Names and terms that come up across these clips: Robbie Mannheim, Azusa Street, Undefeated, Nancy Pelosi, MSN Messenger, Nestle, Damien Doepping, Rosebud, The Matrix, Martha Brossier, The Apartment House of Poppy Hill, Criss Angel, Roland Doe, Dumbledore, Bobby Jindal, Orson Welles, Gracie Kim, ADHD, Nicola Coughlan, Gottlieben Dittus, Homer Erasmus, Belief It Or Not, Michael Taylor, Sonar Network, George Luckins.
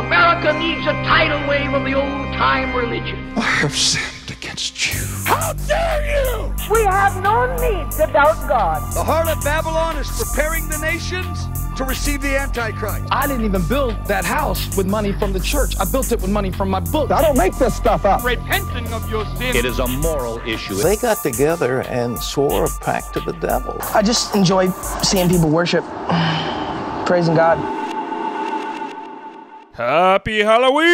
America needs a tidal wave of the old-time religion. I have sinned against you. How dare you! We have no need to doubt God. The heart of Babylon is preparing the nations to receive the Antichrist. I didn't even build that house with money from the church. I built it with money from my book. I don't make this stuff up. Repenting of your sin. It is a moral issue. They got together and swore a pact to the devil. I just enjoy seeing people worship, praising God. Happy Halloween!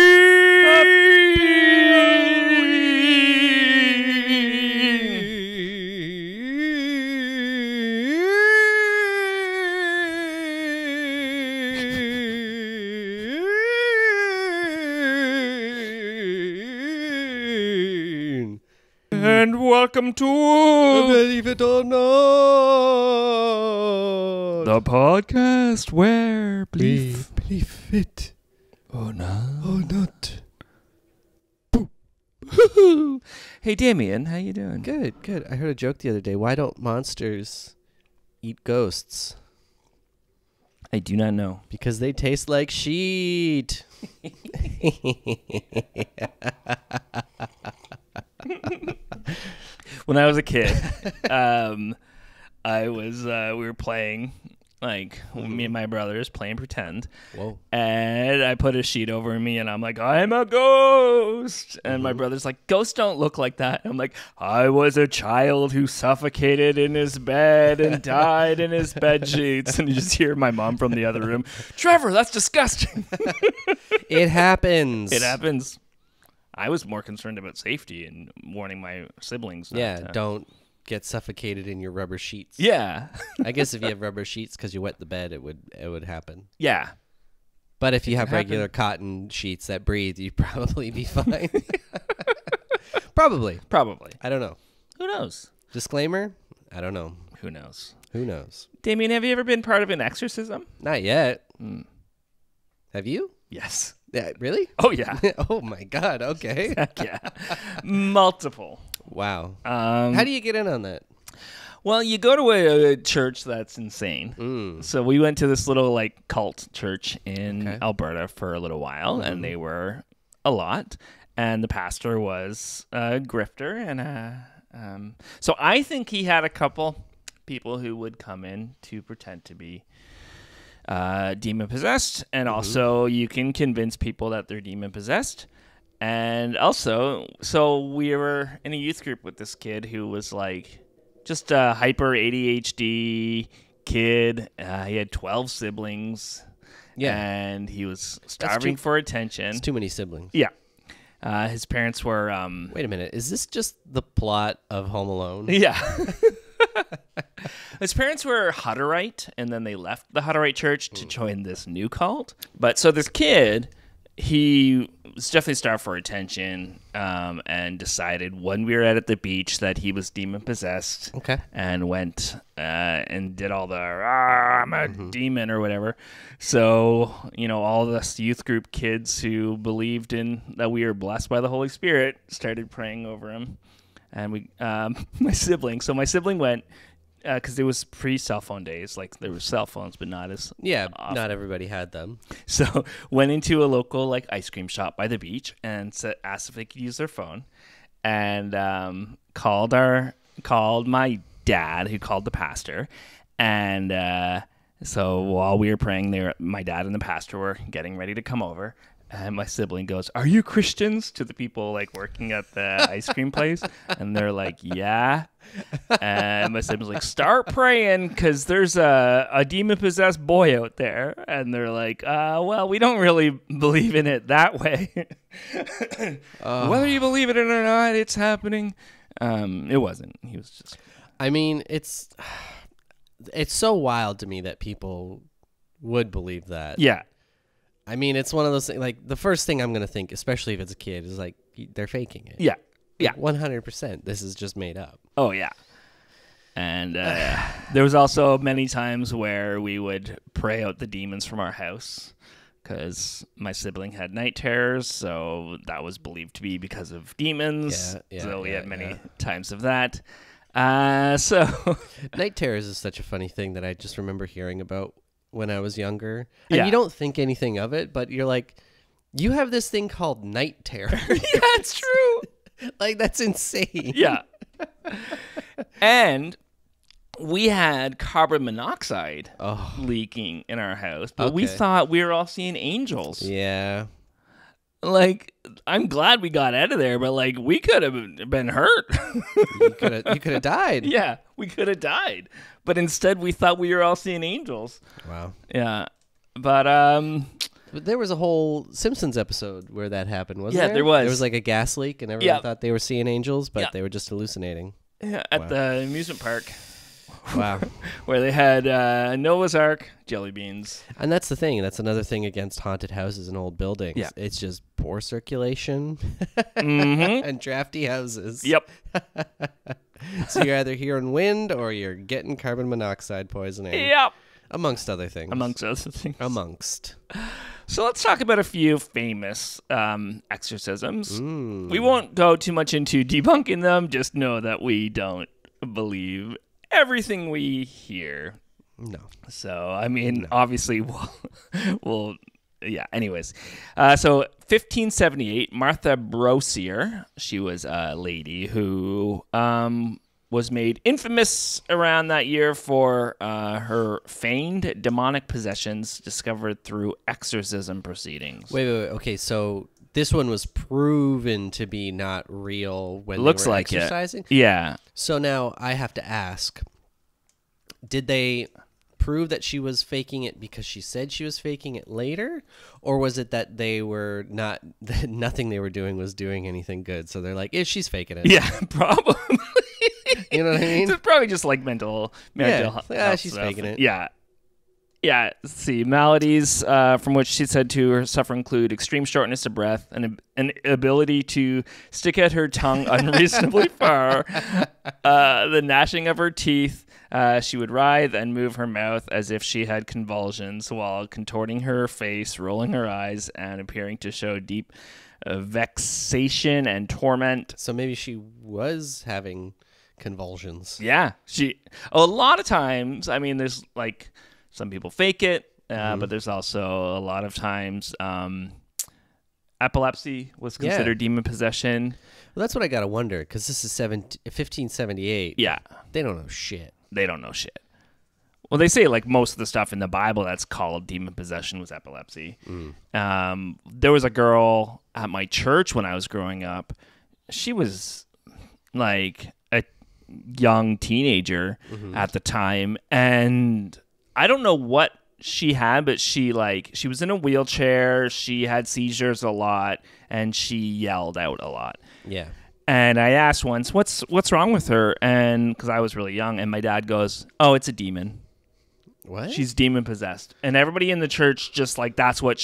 Welcome to Believe It or Not, the podcast where believe it or not. Or not. Hey, Damien, how you doing? Good, good. I heard a joke the other day. Why don't monsters eat ghosts? I do not know. Because they taste like sheet. When I was a kid, we were playing, like, me and my brothers playing pretend. Whoa. And I put a sheet over me, and I'm like, I'm a ghost. And my brother's like, ghosts don't look like that. And I'm like, I was a child who suffocated in his bed and died in his bed sheets. And you just hear my mom from the other room, Trevor, that's disgusting. It happens. It happens. I was more concerned about safety and warning my siblings. Yeah, don't get suffocated in your rubber sheets. Yeah. I guess if you have rubber sheets because you wet the bed, it would happen. Yeah. But if you have regular cotton sheets that breathe, you'd probably be fine. Probably. Probably. I don't know. Who knows? Disclaimer, I don't know. Who knows? Who knows? Damien, have you ever been part of an exorcism? Not yet. Mm. Have you? Yes. Yeah, really? Oh, yeah. Oh, my God. Okay. Yeah. Multiple. Wow. How do you get in on that? Well, you go to a church that's insane. Mm. So we went to this little, like, cult church in Alberta for a little while, and they were a lot. And the pastor was a grifter. And so I think he had a couple people who would come in to pretend to be demon possessed, and also you can convince people that they're demon possessed. And also, so we were in a youth group with this kid who was like just a hyper ADHD kid. He had 12 siblings, and he was starving for attention. It's too many siblings. Yeah. His parents were wait a minute, is this just the plot of Home Alone? Yeah. His parents were Hutterite, and then they left the Hutterite church to join this new cult. But so this kid, he was definitely starved for attention, and decided when we were at the beach that he was demon possessed. Okay, and went and did all the I'm a demon or whatever. So you know, all this youth group kids who believed in that we were blessed by the Holy Spirit started praying over him. And we, my sibling went, because it was pre-cell phone days. Like, there were cell phones, but not as often. Not everybody had them. So went into a local, like, ice cream shop by the beach and asked if they could use their phone. And called my dad, who called the pastor. And so while we were praying, my dad and the pastor were getting ready to come over. And my sibling goes, "Are you Christians?" to the people like working at the ice cream place, and they're like, "Yeah." And my sibling's like, "Start praying, because there's a demon possessed boy out there." And they're like, "Well, we don't really believe in it that way. Whether you believe in it or not, it's happening." It wasn't. He was just. I mean, it's so wild to me that people would believe that. Yeah. I mean, it's one of those things, like, the first thing I'm going to think, especially if it's a kid, is, like, they're faking it. Yeah. Yeah. 100%. This is just made up. Oh, yeah. And there was also many times where we would pray out the demons from our house, because my sibling had night terrors, so that was believed to be because of demons. Yeah, so we had many times of that. So night terrors is such a funny thing that I just remember hearing about when I was younger. And you don't think anything of it, but you're like, You have this thing called night terror. Yeah, it's true. Like, that's insane. Yeah. And we had carbon monoxide leaking in our house, but we thought we were all seeing angels. Yeah. Like, I'm glad we got out of there, but, like, we could have been hurt. you could have died. Yeah, we could have died. But instead, we thought we were all seeing angels. Wow. Yeah. But there was a whole Simpsons episode where that happened, wasn't there? Yeah, there was. There was, like, a gas leak, and everyone thought they were seeing angels, but they were just hallucinating. Yeah, at the amusement park. Wow. Where they had Noah's Ark jelly beans. And that's the thing. That's another thing against haunted houses and old buildings. Yeah. It's just poor circulation and drafty houses. Yep. So you're either hearing wind or you're getting carbon monoxide poisoning. Yep. Amongst other things. Amongst other things. Amongst. So let's talk about a few famous exorcisms. Ooh. We won't go too much into debunking them. Just know that we don't believe everything we hear. No. So, I mean, obviously, we'll yeah, anyways. So, 1578, Martha Brossier, she was a lady who was made infamous around that year for her feigned demonic possessions discovered through exorcism proceedings. Wait. Okay, so this one was proven to be not real when they were exercising? It. Yeah. So now I have to ask, did they prove that she was faking it because she said she was faking it later? Or was it that they were not, that nothing they were doing was doing anything good? So they're like, if she's faking it. Yeah, probably. You know what I mean? It's probably just like mental health she's stuff. Faking it. Yeah. Yeah, let's see, maladies from which she said to suffer include extreme shortness of breath and an ability to stick out her tongue unreasonably far, the gnashing of her teeth. She would writhe and move her mouth as if she had convulsions while contorting her face, rolling her eyes, and appearing to show deep vexation and torment. So maybe she was having convulsions. Yeah. A lot of times, I mean, there's like... some people fake it, but there's also a lot of times epilepsy was considered demon possession. Well, that's what I got to wonder, because this is 1578. Yeah. They don't know shit. They don't know shit. Well, they say like most of the stuff in the Bible that's called demon possession was epilepsy. Mm. There was a girl at my church when I was growing up. She was like a young teenager at the time, and... I don't know what she had, but she was in a wheelchair. She had seizures a lot, and she yelled out a lot. Yeah. And I asked once, "What's wrong with her?" And because I was really young, and my dad goes, "Oh, it's a demon. What? She's demon possessed." And everybody in the church just like that's what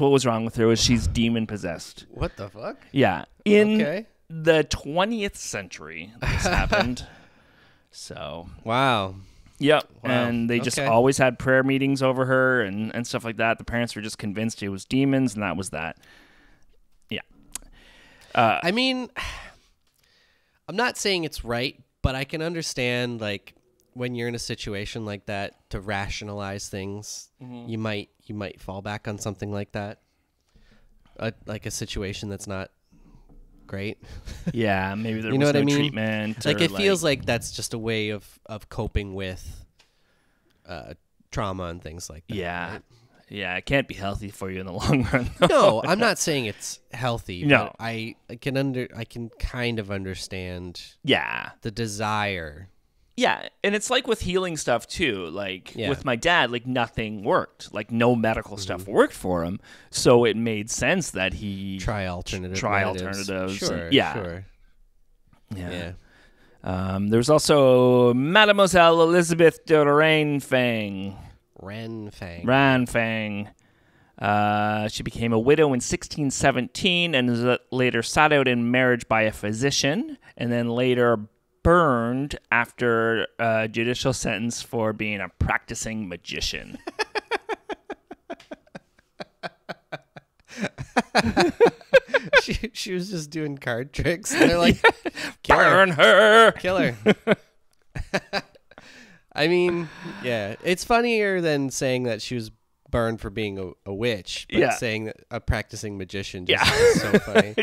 was wrong with her was she's demon possessed. What the fuck? Yeah. In the 20th century, this happened. So wow. Yep, wow. And they just always had prayer meetings over her and stuff like that. The parents were just convinced it was demons, and that was that. Yeah. I mean, I'm not saying it's right, but I can understand, like, when you're in a situation like that, to rationalize things, you might fall back on something like that, like a situation that's not great. Yeah, maybe there was no treatment. Like, it feels like that's just a way of coping with trauma and things like that. Yeah. Right? Yeah, it can't be healthy for you in the long run. No, I'm not saying it's healthy. No. But I can kind of understand the desire. Yeah, and it's like with healing stuff too. Like with my dad, like nothing worked. Like no medical stuff worked for him, so it made sense that he try alternatives. Sure, sure. Yeah. There was also Mademoiselle Elizabeth de Renfeng. Renfeng. She became a widow in 1617 and was later sought out in marriage by a physician, and then later burned after a judicial sentence for being a practicing magician. she was just doing card tricks, and they're like, Burn her! Kill her. I mean, yeah. It's funnier than saying that she was burned for being a witch, but saying that a practicing magician just is so funny.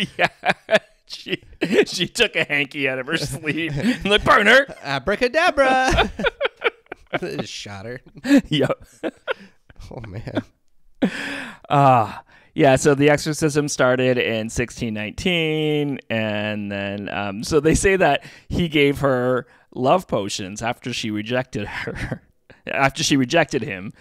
She took a hanky out of her sleeve and like, burn her. Abracadabra. Just shot her. Yep. Oh, man. Yeah, so the exorcism started in 1619, and then so they say that he gave her love potions after she rejected her, after she rejected him,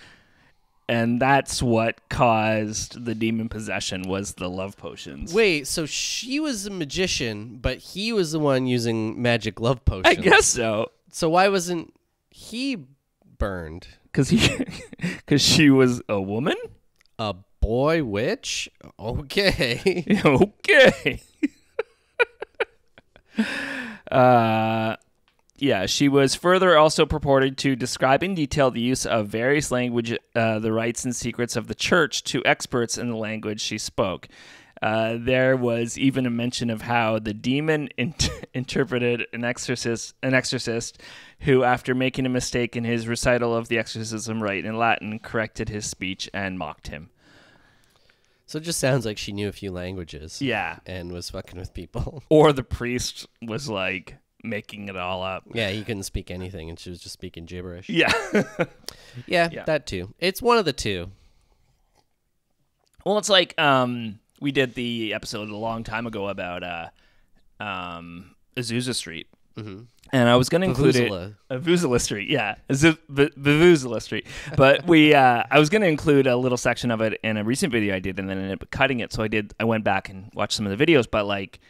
and that's what caused the demon possession was the love potions. Wait, so she was a magician, but he was the one using magic love potions. I guess so. So why wasn't he burned? Because she was a woman? A boy witch? Okay. Okay. Yeah, she was further also purported to describe in detail the use of various language, the rites and secrets of the church to experts in the language she spoke. There was even a mention of how the demon interpreted an exorcist who, after making a mistake in his recital of the exorcism rite in Latin, corrected his speech and mocked him. So it just sounds like she knew a few languages. Yeah. And was fucking with people. Or the priest was like making it all up. Yeah, he couldn't speak anything and she was just speaking gibberish. Yeah. Yeah, that too. It's one of the two. Well, it's like we did the episode a long time ago about Azusa Street. Mm-hmm. And I was going to include it. Vuvuzela Street, yeah. Vuvuzela Street. But I was going to include a little section of it in a recent video I did and then ended up cutting it. So I went back and watched some of the videos. But like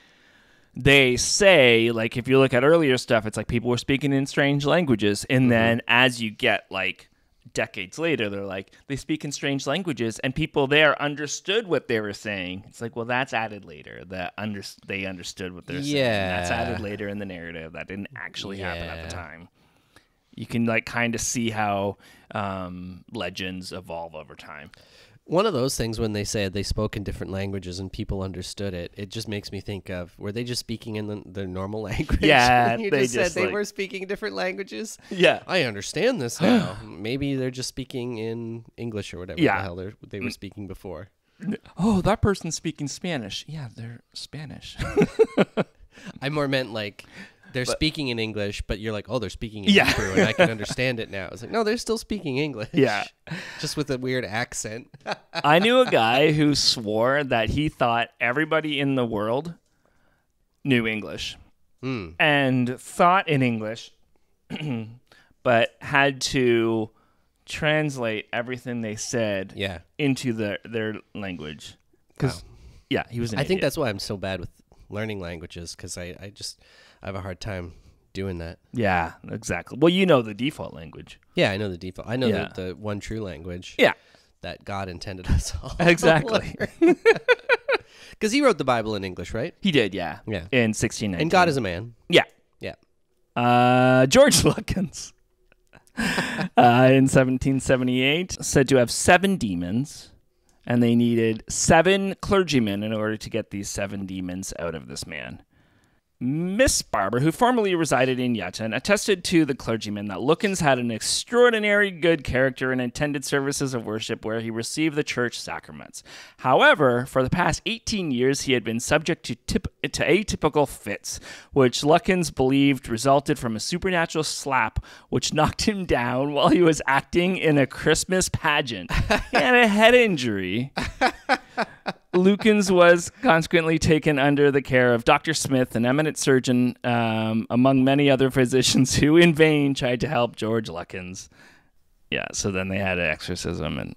they say, like if you look at earlier stuff, it's like people were speaking in strange languages. And then as you get like decades later, they're like, they speak in strange languages and people there understood what they were saying. It's like, well, that's added later. They understood what they're saying. That's added later in the narrative. That didn't actually happen at the time. You can like kind of see how legends evolve over time. One of those things when they said they spoke in different languages and people understood it, it just makes me think of, were they just speaking in the normal language? Yeah. They just said they were speaking different languages? Yeah. I understand this now. Maybe they're just speaking in English or whatever the hell they were speaking before. Oh, that person's speaking Spanish. Yeah, they're Spanish. I more meant like... They're speaking in English, but you're like, oh, they're speaking in Hebrew, and I can understand it now. It's like, no, they're still speaking English. Yeah. Just with a weird accent. I knew a guy who swore that he thought everybody in the world knew English and thought in English, but had to translate everything they said into their language. Because, he was an idiot. I think that's why I'm so bad with learning languages, because I have a hard time doing that. Yeah, exactly. Well, you know the default language. Yeah, I know the default. I know the one true language. Yeah. That God intended us all. Exactly. Because he wrote the Bible in English, right? He did, yeah. Yeah. In 1619. And God is a man. Yeah. Yeah. George Luckins, in 1778, said to have 7 demons, and they needed 7 clergymen in order to get these 7 demons out of this man. Miss Barber, who formerly resided in Yatton, attested to the clergyman that Luckins had an extraordinary good character and attended services of worship where he received the church sacraments. However, for the past 18 years, he had been subject to atypical fits, which Luckins believed resulted from a supernatural slap which knocked him down while he was acting in a Christmas pageant. He had a head injury. Luckins was consequently taken under the care of Dr. Smith, an eminent surgeon, among many other physicians who in vain tried to help George Luckins. Yeah, so then they had an exorcism.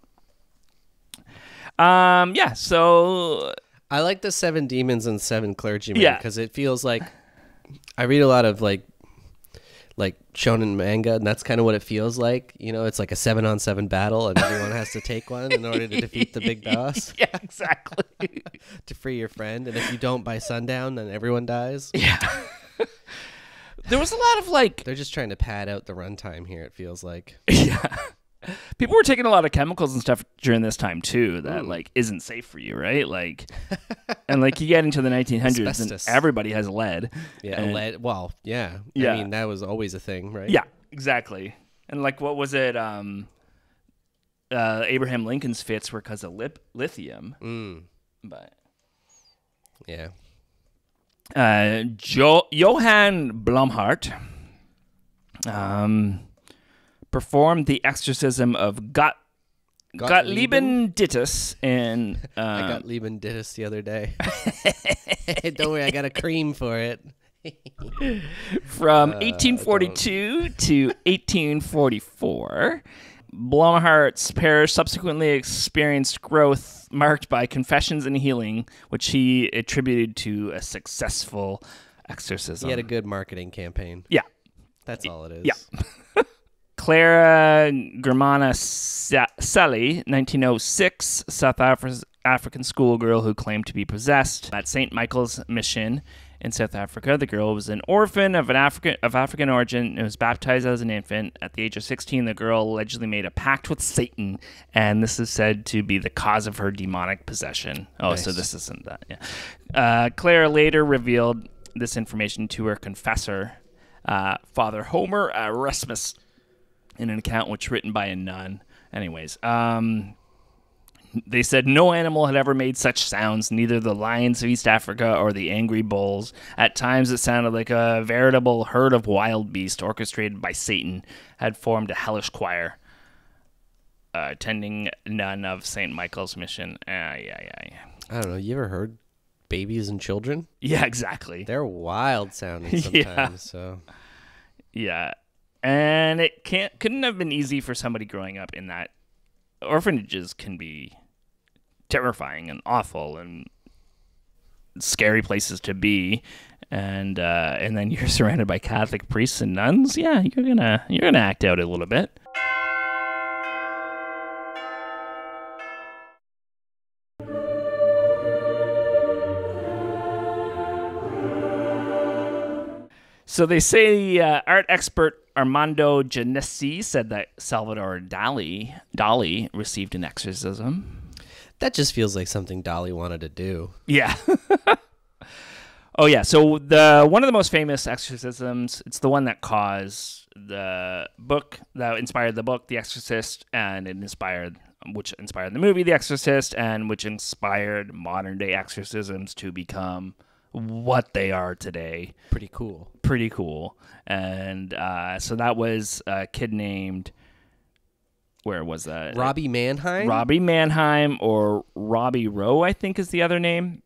Yeah, so... I like the 7 demons and 7 clergymen because it feels like... I read a lot of, like shonen manga, and that's kind of what it feels like. You know, it's like a 7-on-7 battle, and everyone has to take one in order to defeat the big boss. Yeah, exactly. To free your friend, and if you don't by sundown, then everyone dies. Yeah. There was a lot of like... They're just trying to pad out the runtime here, it feels like. Yeah. People were taking a lot of chemicals and stuff during this time, too, that, like, isn't safe for you, right? Like, and, like, you get into the 1900s asbestos. And everybody has lead. Yeah, and lead. Well, yeah. I mean, that was always a thing, right? Yeah, exactly. And, like, what was it? Abraham Lincoln's fits were because of lithium. Mm. But yeah. Johann Blumhardt performed the exorcism of Gottlieben Dittus in. I got Gottlieben Dittus the other day. Don't worry, I got a cream for it. From 1842 to 1844, Blumhardt's parish subsequently experienced growth marked by confessions and healing, which he attributed to a successful exorcism. He had a good marketing campaign. Yeah. That's all it is. Yeah. Clara Germana Sally, 1906, South African schoolgirl who claimed to be possessed at St. Michael's Mission in South Africa. The girl was an orphan of African origin and was baptized as an infant. At the age of 16, the girl allegedly made a pact with Satan, and this is said to be the cause of her demonic possession. Oh, nice. So this isn't that. Yeah. Claire later revealed this information to her confessor, Father Homer Erasmus, in an account which written by a nun. Anyways, they said no animal had ever made such sounds, neither the lions of East Africa or the angry bulls. At times it sounded like a veritable herd of wild beasts orchestrated by Satan had formed a hellish choir. Attending nun of St. Michael's Mission. I don't know. You ever heard babies and children? Yeah, exactly. They're wild sounding sometimes. Yeah. So. Yeah. And it couldn't have been easy for somebody growing up in that. Orphanages can be terrifying and awful and scary places to be, and then you're surrounded by Catholic priests and nuns. Yeah, you're gonna act out a little bit. So they say art expert Armando Genesi said that Salvador Dali received an exorcism. That just feels like something Dali wanted to do. Yeah. Oh yeah. So one of the most famous exorcisms. It's the one that caused the book that inspired the book, The Exorcist, and which inspired the movie, The Exorcist, and which inspired modern day exorcisms to become what they are today. Pretty cool. And so that was a kid named, where was that? Robbie Mannheim or Robbie Rowe, I think is the other name.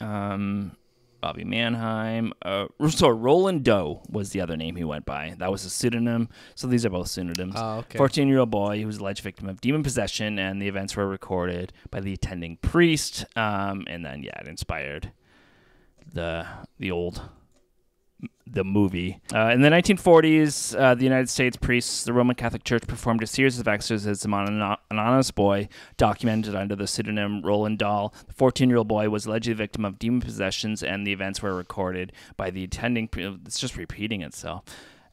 Robbie Mannheim. So Roland Doe was the other name he went by. That was a pseudonym. So these are both pseudonyms. Oh, okay. 14-year-old boy who was alleged victim of demon possession, and the events were recorded by the attending priest. And then, yeah, it inspired the movie. In the 1940s, the United States priests, the Roman Catholic Church, performed a series of exorcisms on an anonymous boy, documented under the pseudonym Roland Doe. The 14-year-old boy was allegedly a victim of demon possessions, and the events were recorded by the attending. It's just repeating itself.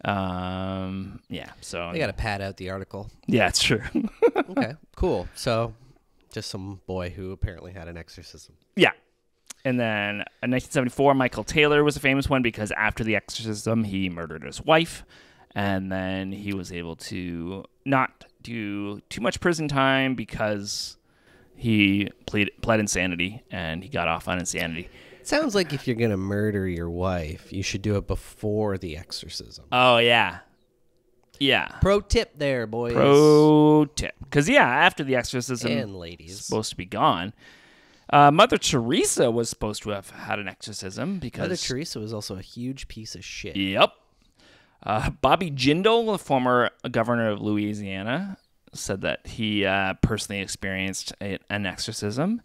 Yeah. So I got to pad out the article. Yeah, it's true. Okay, cool. So just some boy who apparently had an exorcism. Yeah. And then in 1974, Michael Taylor was a famous one because after the exorcism, he murdered his wife. And then he was able to not do too much prison time because he pled insanity, and he got off on insanity. It sounds like if you're going to murder your wife, you should do it before the exorcism. Oh, yeah. Yeah. Pro tip there, boys. Pro tip. Because, yeah, after the exorcism, and ladies, supposed to be gone. Mother Teresa was supposed to have had an exorcism because... Mother Teresa was also a huge piece of shit. Yep. Bobby Jindal, the former governor of Louisiana, said that he personally experienced an exorcism.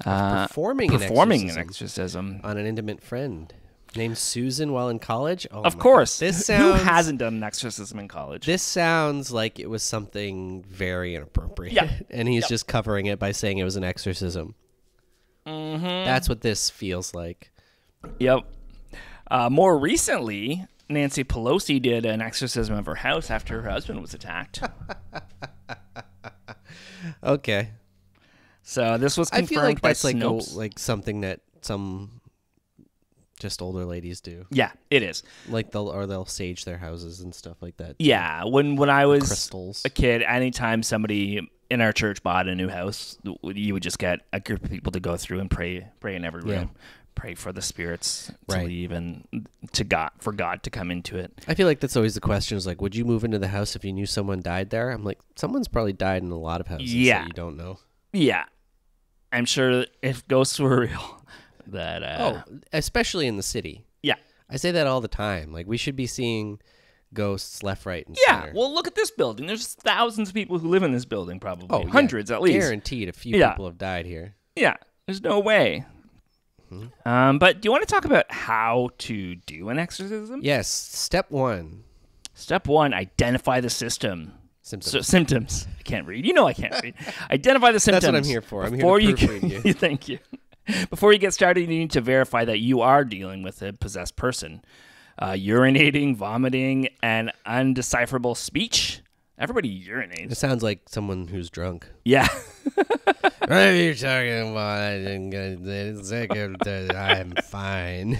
Performing an exorcism. On an intimate friend named Susan while in college? Oh, of course. This sounds... Who hasn't done an exorcism in college? This sounds like it was something very inappropriate. Yep. And he's just covering it by saying it was an exorcism. Mm-hmm. That's what this feels like. Yep. More recently, Nancy Pelosi did an exorcism of her house after her husband was attacked. Okay. So this was confirmed by Snopes. I feel like that's like something that some just older ladies do. Yeah, it is. Like they'll sage their houses and stuff like that. Yeah, when I was a kid, anytime somebody in our church bought a new house, you would just get a group of people to go through and pray in every room. Yeah. Pray for the spirits to leave and to God, for God to come into it. I feel like that's always the question is like, would you move into the house if you knew someone died there? I'm like, someone's probably died in a lot of houses that you don't know. Yeah. I'm sure if ghosts were real that... especially in the city. Yeah. I say that all the time. Like, we should be seeing ghosts left, right, and center. Yeah, well, look at this building. There's thousands of people who live in this building probably. Oh, hundreds at least. Guaranteed a few people have died here. Yeah, there's no way. Mm-hmm. But do you want to talk about how to do an exorcism? Yes, step one. Step one, identify the system. Symptoms. So, symptoms. I can't read. You know I can't read. Identify the symptoms. That's what I'm here for. I'm before here to proofread you. Thank you. Before you get started, you need to verify that you are dealing with a possessed person. Urinating, vomiting, and undecipherable speech. Everybody urinates. It sounds like someone who's drunk. Yeah. What are you talking about? I didn't get it. I'm fine.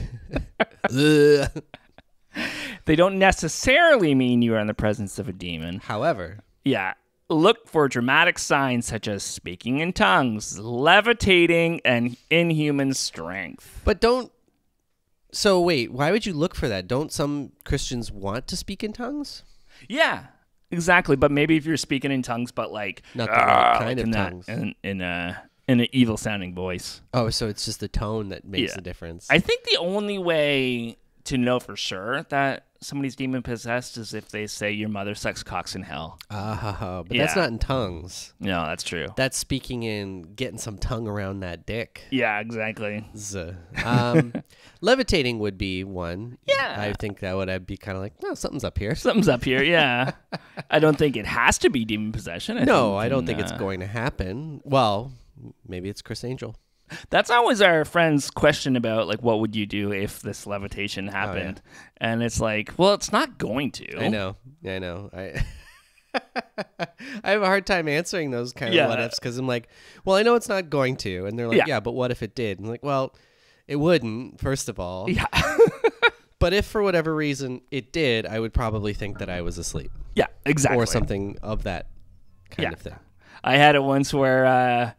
They don't necessarily mean you are in the presence of a demon. However. Yeah. Look for dramatic signs such as speaking in tongues, levitating, and inhuman strength. But don't... So wait, why would you look for that? Don't some Christians want to speak in tongues? Yeah, exactly. But maybe if you're speaking in tongues, but like... Not the right kind of tongues. In an evil-sounding voice. Oh, so it's just the tone that makes the difference. I think the only way to know for sure that somebody's demon possessed is if they say your mother sucks cocks in hell. But that's not in tongues. No, that's true. That's speaking in getting some tongue around that dick. Yeah, exactly. Levitating would be one. Yeah. I think that would be kind of like, no, something's up here. Something's up here, yeah. I don't think it has to be demon possession. I don't think it's going to happen. Well, maybe it's Criss Angel. That's always our friend's question about, like, what would you do if this levitation happened? Oh, yeah. And it's like, well, it's not going to. I know. I have a hard time answering those kind of what-ifs because I'm like, well, I know it's not going to. And they're like, yeah, but what if it did? And I'm like, well, it wouldn't, first of all. Yeah. But if for whatever reason it did, I would probably think that I was asleep. Yeah, exactly. Or something of that kind of thing. I had it once where...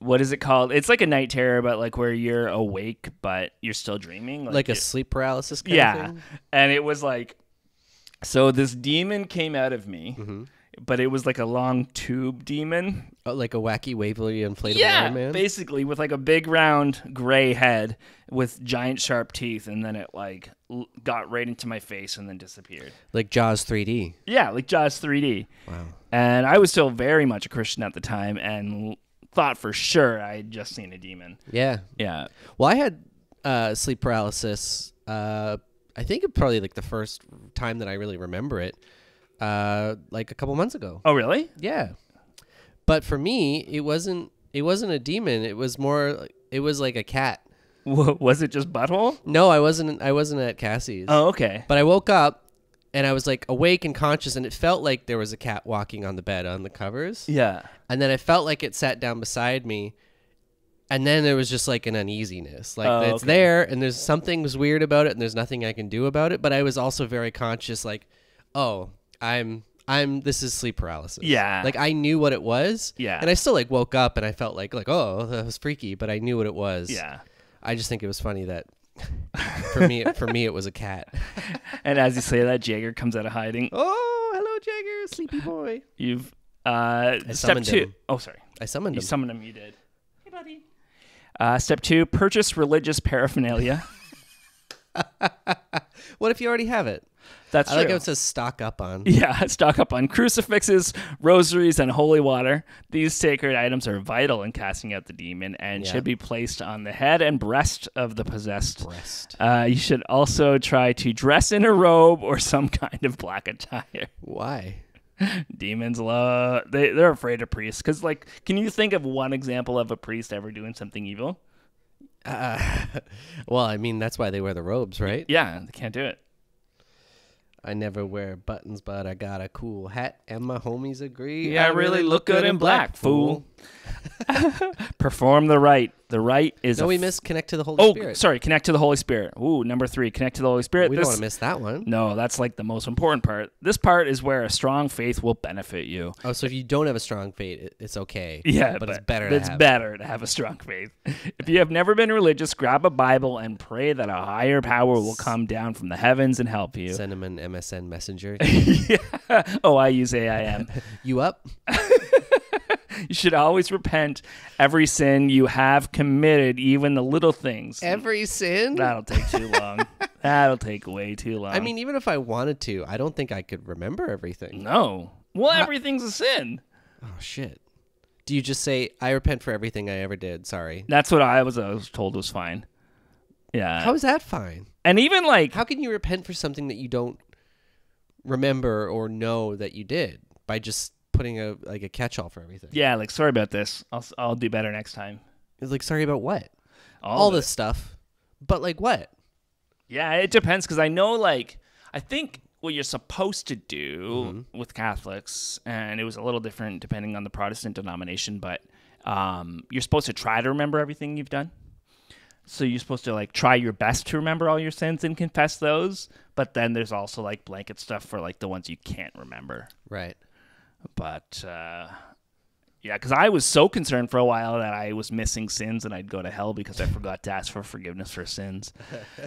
what is it called? It's like a night terror, but like where you're awake, but you're still dreaming. Like a sleep paralysis kind of thing? Yeah. And it was like, so this demon came out of me, but it was like a long tube demon. Oh, like a wacky, wavily inflatable Iron Man? Yeah, basically with like a big round gray head with giant sharp teeth. And then it like got right into my face and then disappeared. Like Jaws 3D. Yeah, like Jaws 3D. Wow. And I was still very much a Christian at the time and... thought for sure I had just seen a demon. Yeah. Yeah. Well, I had sleep paralysis, I think it probably like the first time that I really remember it, like a couple months ago. Oh, really? Yeah. But for me, it wasn't a demon. It was more, it was like a cat. Was it just butthole? No, I wasn't at Cassie's. Oh, okay. But I woke up and I was like awake and conscious, and it felt like there was a cat walking on the bed on the covers. Yeah. And then I felt like it sat down beside me, and then there was just like an uneasiness. Like it's there, and there's something's weird about it, and there's nothing I can do about it. But I was also very conscious, like, oh, this is sleep paralysis. Yeah. Like I knew what it was. Yeah. And I still like woke up, and I felt like oh, that was freaky, but I knew what it was. Yeah. I just think it was funny that. for me, it was a cat. And as you say that, Jagger comes out of hiding. Oh, hello, Jagger, sleepy boy. You've step two. Him. Oh, sorry, I summoned him. You summoned him. You did. Hey, buddy. Step two: purchase religious paraphernalia. What if you already have it? That's true. I like how it says stock up on. Yeah, stock up on crucifixes, rosaries, and holy water. These sacred items are vital in casting out the demon and should be placed on the head and breast of the possessed. Breast. You should also try to dress in a robe or some kind of black attire. Why? Demons love... They're afraid of priests. Because, like, can you think of one example of a priest ever doing something evil? Well, I mean, that's why they wear the robes, right? Yeah, they can't do it. I never wear buttons, but I got a cool hat, and my homies agree. Yeah, I really look good in black, fool. Perform the rite. The right is... No, we missed Connect to the Holy Spirit. Oh, sorry. Connect to the Holy Spirit. Ooh, number 3. Connect to the Holy Spirit. We don't want to miss that one. No, that's like the most important part. This part is where a strong faith will benefit you. Oh, so if you don't have a strong faith, it's okay. Yeah, but it's better to have. It's better to have a strong faith. If you have never been religious, grab a Bible and pray that a higher power will come down from the heavens and help you. Send them an MSN Messenger. Yeah. Oh, I use AIM. You up? You should always repent every sin you have committed, even the little things. Every sin? That'll take too long. That'll take way too long. I mean, even if I wanted to, I don't think I could remember everything. No. Well, everything's a sin. Oh, shit. Do you just say, I repent for everything I ever did? Sorry. That's what I was told was fine. Yeah. How is that fine? And even like... How can you repent for something that you don't remember or know that you did? By just... putting a catch-all for everything. Yeah, like, sorry about this. I'll do better next time. It's like, sorry about what? All this stuff. But, like, what? Yeah, it depends, because I know, like, I think what you're supposed to do with Catholics, and it was a little different depending on the Protestant denomination, but you're supposed to try to remember everything you've done. So you're supposed to, like, try your best to remember all your sins and confess those, but then there's also, like, blanket stuff for, like, the ones you can't remember. Right. But, yeah, because I was so concerned for a while that I was missing sins and I'd go to hell because I forgot to ask for forgiveness for sins.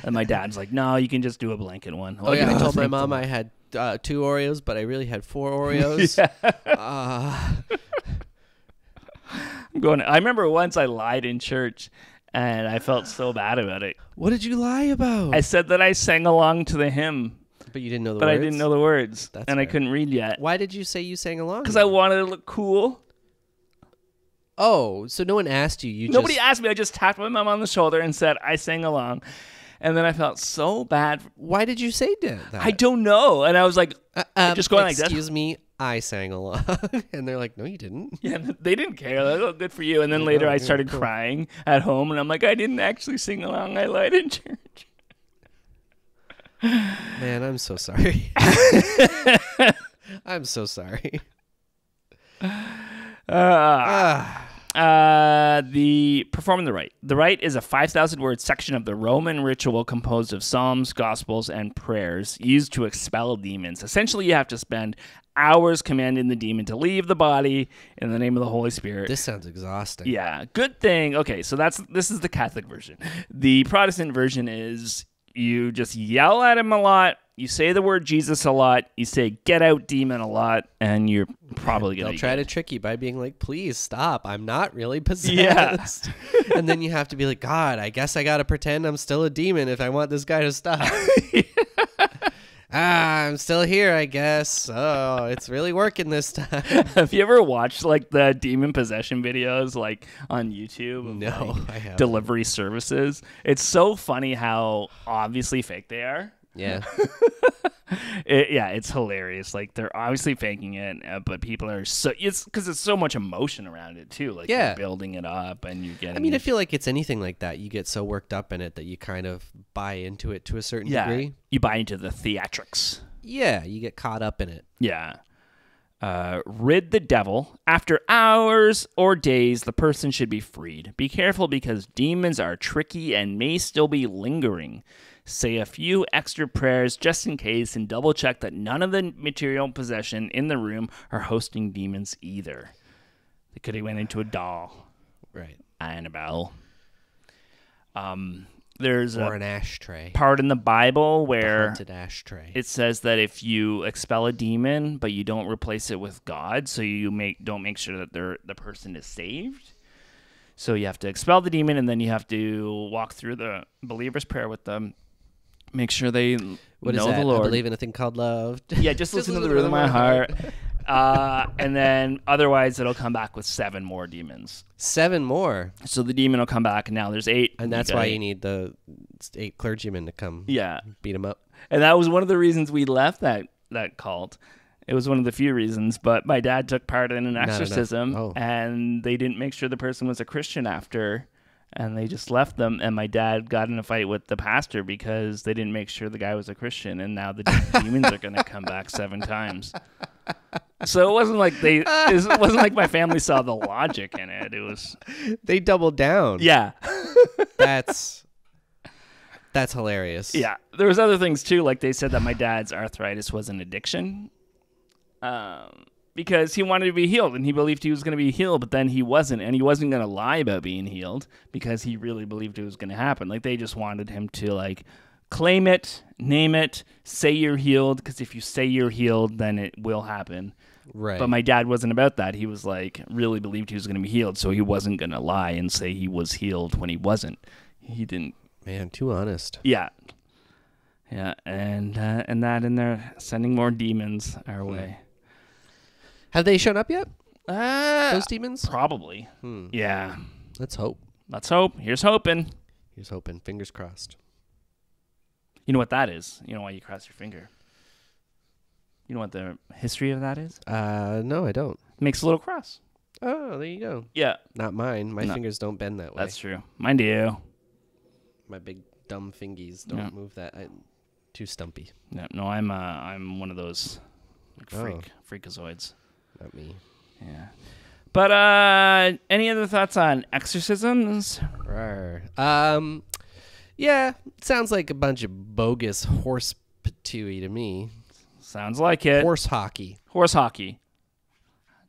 And my dad's like, no, you can just do a blanket one. Oh, yeah, I told my mom I had 2 Oreos, but I really had 4 Oreos. I remember once I lied in church. And I felt so bad about it. What did you lie about? I said that I sang along to the hymn. But you didn't know the words? But I didn't know the words, and I couldn't read yet. Why did you say you sang along? Because I wanted to look cool. Oh, so no one asked you. Nobody asked me. I just tapped my mom on the shoulder and said, I sang along. And then I felt so bad. Why did you say that? I don't know. And I was like, just going like that. Excuse me, I sang along. And they're like, no, you didn't. Yeah, they didn't care. Like, oh, good for you. And then later I started crying at home, and I'm like, I didn't actually sing along. I lied in church. Man, I'm so sorry. I'm so sorry. The performing the rite. The rite is a 5,000-word section of the Roman ritual composed of psalms, gospels, and prayers used to expel demons. Essentially, you have to spend hours commanding the demon to leave the body in the name of the Holy Spirit. This sounds exhausting. Yeah, good thing. Okay, so this is the Catholic version. The Protestant version is... You just yell at him a lot. You say the word Jesus a lot. You say, get out, demon, a lot. And you're probably going to... They'll try to trick you by being like, please stop. I'm not really possessed. Yeah. And then you have to be like, God, I guess I got to pretend I'm still a demon if I want this guy to stop. I'm still here, I guess. Oh, it's really working this time. Have you ever watched like the demon possession videos like on YouTube? No, I haven't. Delivery services. It's so funny how obviously fake they are. Yeah. Yeah, it's hilarious. Like they're obviously faking it, but people are so... It's because it's so much emotion around it too. Like you're building it up and you get... I mean, I feel like it's anything like that. You get so worked up in it that you kind of buy into it to a certain degree. You buy into the theatrics. Yeah, you get caught up in it. Yeah. Rid the devil. After hours or days, the person should be freed. Be careful because demons are tricky and may still be lingering. Say a few extra prayers just in case and double check that none of the material possession in the room are hosting demons either. They could have went into a doll. Right. Annabelle. There's an ashtray part in the Bible where it says that if you expel a demon but you don't replace it with God, so you don't make sure that the person is saved. So you have to expel the demon and then you have to walk through the believer's prayer with them. Make sure they know the Lord. I believe in a thing called love. Yeah, just listen to the rhythm of my heart. And then otherwise it'll come back with 7 more demons. 7 more? So the demon will come back and now there's 8. And that's why you need the 8 clergymen to come beat them up. And that was one of the reasons we left that cult. It was one of the few reasons, but my dad took part in an exorcism and they didn't make sure the person was a Christian after. And they just left them, and my dad got in a fight with the pastor because they didn't make sure the guy was a Christian, and now the demons are going to come back 7 times. So it wasn't like they. It wasn't like my family saw the logic in it. It was they doubled down. Yeah, that's hilarious. Yeah, there was other things too. Like they said that my dad's arthritis was an addiction, because he wanted to be healed and he believed he was going to be healed, but then he wasn't, and he wasn't going to lie about being healed because he really believed it was going to happen. Like they just wanted him to like. Claim it, name it, say you're healed, because if you say you're healed, then it will happen. Right. But my dad wasn't about that. He was like, really believed he was going to be healed, so he wasn't going to lie and say he was healed when he wasn't. He didn't. Man, too honest. Yeah. Yeah, and that in there, sending more demons our way. Have they shown up yet? Those demons? Probably. Yeah. Let's hope. Let's hope. Here's hoping. Here's hoping. Fingers crossed. You know what that is? You know why you cross your finger? You know what the history of that is? No, I don't. It makes a little cross. Oh, there you go. Yeah. Not mine. My fingers don't bend that way. That's true. Mine do. My big dumb fingies don't move that. I'm too stumpy. No, no, I'm one of those freakazoids. Not me. Yeah. But any other thoughts on exorcisms? Yeah, sounds like a bunch of bogus horse patooey to me. Sounds like it. Horse hockey. Horse hockey.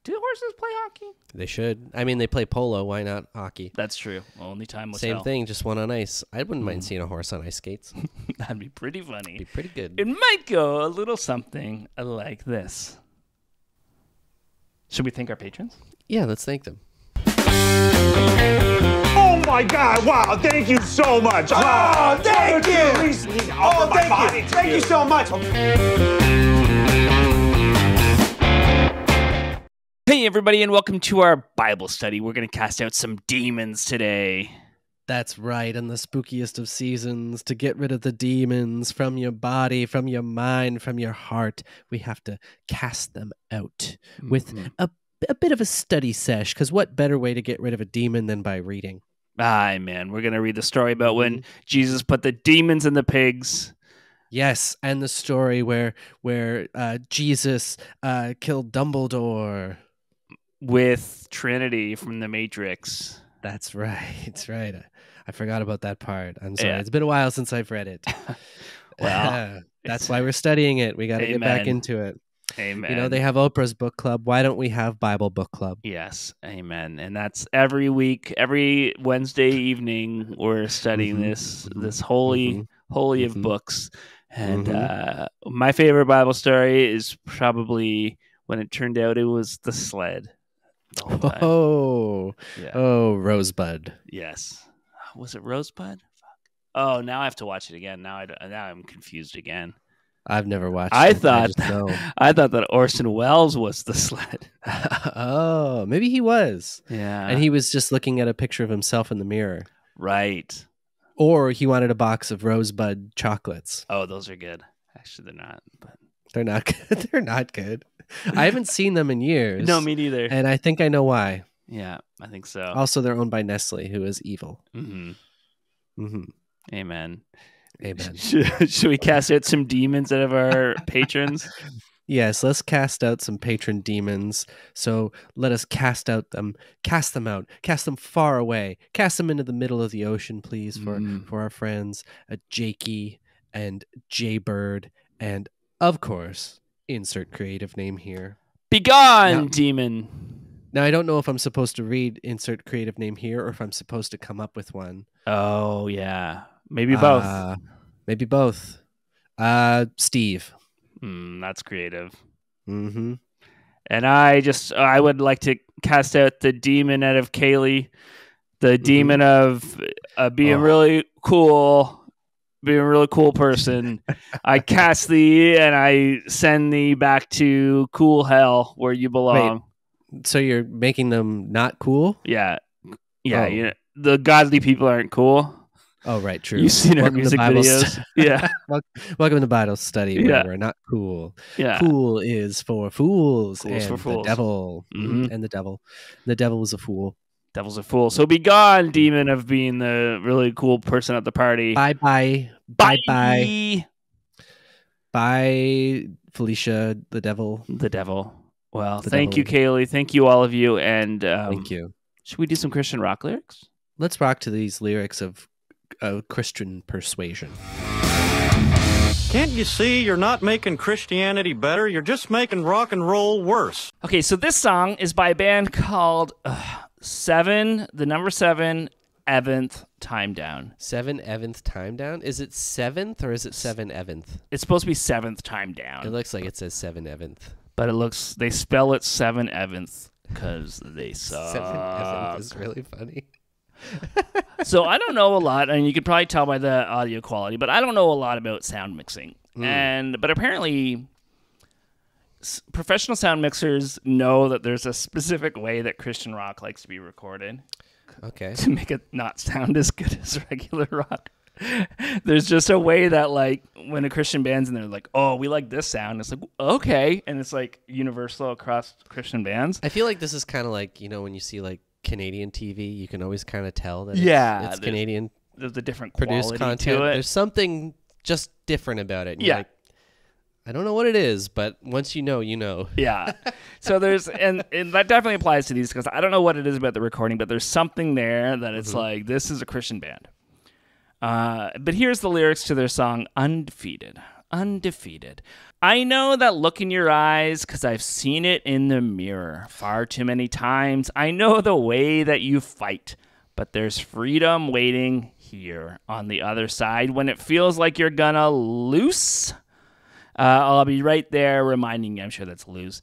Do horses play hockey? They should. I mean, they play polo. Why not hockey? That's true. Only time will tell. Same thing, just one on ice. I wouldn't mind seeing a horse on ice skates. That'd be pretty funny. It'd be pretty good. It might go a little something like this. Should we thank our patrons? Yeah, let's thank them. Oh my God, wow, thank you so much. Wow, thank you. Oh, thank you. Thank you so much. Hey everybody, and welcome to our Bible study. We're going to cast out some demons today. That's right, in the spookiest of seasons, to get rid of the demons from your body, from your mind, from your heart, we have to cast them out with a bit of a study sesh, because what better way to get rid of a demon than by reading? Aye, man. We're going to read the story about when Jesus put the demons in the pigs. Yes, and the story where Jesus killed Dumbledore. With Trinity from The Matrix. That's right. That's right. I forgot about that part. I'm sorry. Yeah. It's been a while since I've read it. Well, that's why we're studying it. We got to get back into it. Amen. You know, they have Oprah's book club. Why don't we have Bible book club? Yes. Amen. And that's every week, every Wednesday evening, we're studying this holy of books. And my favorite Bible story is probably when it turned out it was the sled. The whole time. Oh, yeah. Oh, Rosebud. Yes. Was it Rosebud? Fuck. Oh, now I have to watch it again. Now I'm confused again. I've never watched it. I thought that Orson Welles was the sled. Oh, maybe he was. Yeah. And he was just looking at a picture of himself in the mirror. Right. Or he wanted a box of Rosebud chocolates. Oh, those are good. Actually, they're not. But they're not good. They're not good. I haven't seen them in years. No, me neither. And I think I know why. Yeah, I think so. Also, they're owned by Nestle, who is evil. Amen. Amen. Should we cast out some demons out of our patrons? Yes, let's cast out some patron demons. So let us cast them out, cast them far away, cast them into the middle of the ocean, please, for our friends Jakey and Jaybird, and of course, insert creative name here. Begone, demon. Now, I don't know if I'm supposed to read insert creative name here or if I'm supposed to come up with one. Oh, yeah. Maybe both. Maybe both. Steve. That's creative. And I would like to cast out the demon out of Kaylee, the demon of being really cool, being a really cool person. I cast thee and I send thee back to cool hell where you belong. Wait, so you're making them not cool? Yeah. Yeah. Oh. You know, the godly people aren't cool. Oh, right, true. You've seen our music videos. Yeah. Welcome to Bible study where we're not cool. Yeah. Cool is for fools. Fools for fools. The devil. And the devil. The devil is a fool. Devil's a fool. So be gone, demon of being the really cool person at the party. Bye-bye. Bye-bye. Bye, Felicia, the devil. The devil. Well, thank you, Kaylee. Thank you, all of you. And thank you. Should we do some Christian rock lyrics? Let's rock to these lyrics of Christian persuasion. Can't you see you're not making Christianity better? You're just making rock and roll worse. Okay, so this song is by a band called Seven Seventh Time Down. 7th Time Down? Is it 7th or is it 7th? It's supposed to be 7th Time Down. It looks like it says 7th. But it looks, they spell it 7th because they suck. 7th is really funny. So I don't know a lot, and you could probably tell by the audio quality, but I don't know a lot about sound mixing. But apparently professional sound mixers know that there's a specific way that Christian rock likes to be recorded. Okay. To make it not sound as good as regular rock. There's just a way that, like, when a Christian band's in there, like, oh, we like this sound. It's like, okay. And it's, like, universal across Christian bands. I feel like this is kind of like, you know, when you see, like, Canadian TV, you can always kind of tell that it's Canadian. There's a different produced content to it. There's something just different about it. And you're like, I don't know what it is, but once you know, you know. Yeah. So there's, and that definitely applies to these because I don't know what it is about the recording, but there's something there that it's like, this is a Christian band. But here's the lyrics to their song, Undefeated. Undefeated. I know that look in your eyes because I've seen it in the mirror far too many times. I know the way that you fight, but there's freedom waiting here on the other side. When it feels like you're gonna lose, I'll be right there reminding you. I'm sure that's lose.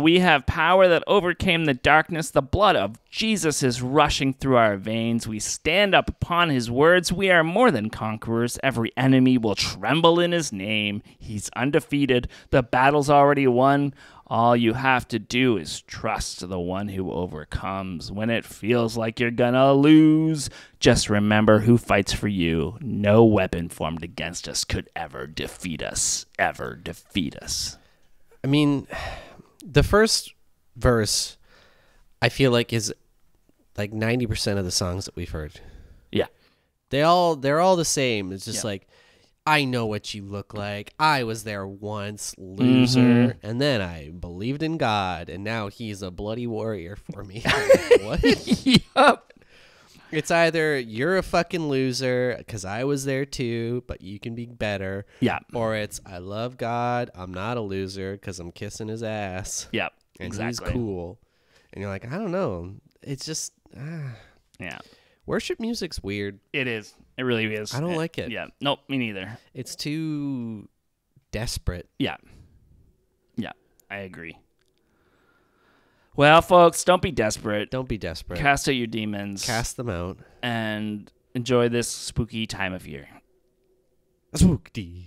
We have power that overcame the darkness. The blood of Jesus is rushing through our veins. We stand up upon his words. We are more than conquerors. Every enemy will tremble in his name. He's undefeated. The battle's already won. All you have to do is trust the one who overcomes. When it feels like you're gonna lose, just remember who fights for you. No weapon formed against us could ever defeat us. Ever defeat us. I mean, the first verse, I feel like, is like 90% of the songs that we've heard. Yeah, they're all the same. It's just like, I know what you look like. I was there once, loser, and then I believed in God, and now he's a bloody warrior for me. What? Yep. It's either you're a fucking loser because I was there too, but you can be better. Yeah. Or it's I love God. I'm not a loser because I'm kissing his ass. Yep. And he's cool. And you're like, I don't know. It's just, yeah. Worship music's weird. It is. It really is. I don't like it. Yeah. Nope. Me neither. It's too desperate. Yeah. Yeah. I agree. Well, folks, don't be desperate. Don't be desperate. Cast out your demons. Cast them out. And enjoy this spooky time of year. Spooky.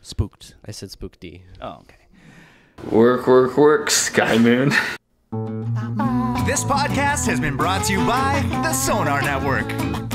Spooked. I said spooky. Oh, okay. Work, work, work, Sky Moon. This podcast has been brought to you by the Sonar Network.